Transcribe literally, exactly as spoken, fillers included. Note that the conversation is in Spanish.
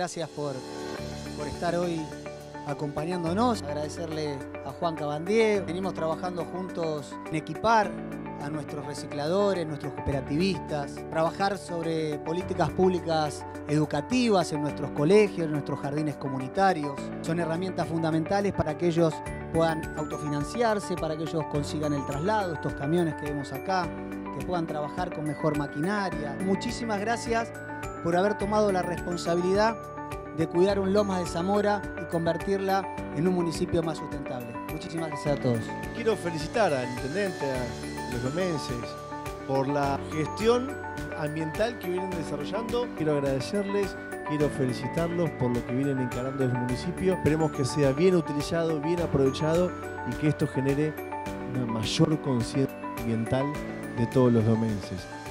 Gracias por, por estar hoy acompañándonos. Agradecerle a Juan Cabandié. Venimos trabajando juntos en equipar a nuestros recicladores, nuestros cooperativistas, trabajar sobre políticas públicas educativas en nuestros colegios, en nuestros jardines comunitarios. Son herramientas fundamentales para que ellos puedan autofinanciarse, para que ellos consigan el traslado, estos camiones que vemos acá, que puedan trabajar con mejor maquinaria. Muchísimas gracias por haber tomado la responsabilidad de cuidar un Lomas de Zamora y convertirla en un municipio más sustentable. Muchísimas gracias a todos. Quiero felicitar al intendente, a los lomenses, por la gestión ambiental que vienen desarrollando. Quiero agradecerles, quiero felicitarlos por lo que vienen encarando desde el municipio. Esperemos que sea bien utilizado, bien aprovechado y que esto genere una mayor conciencia ambiental de todos los lomenses.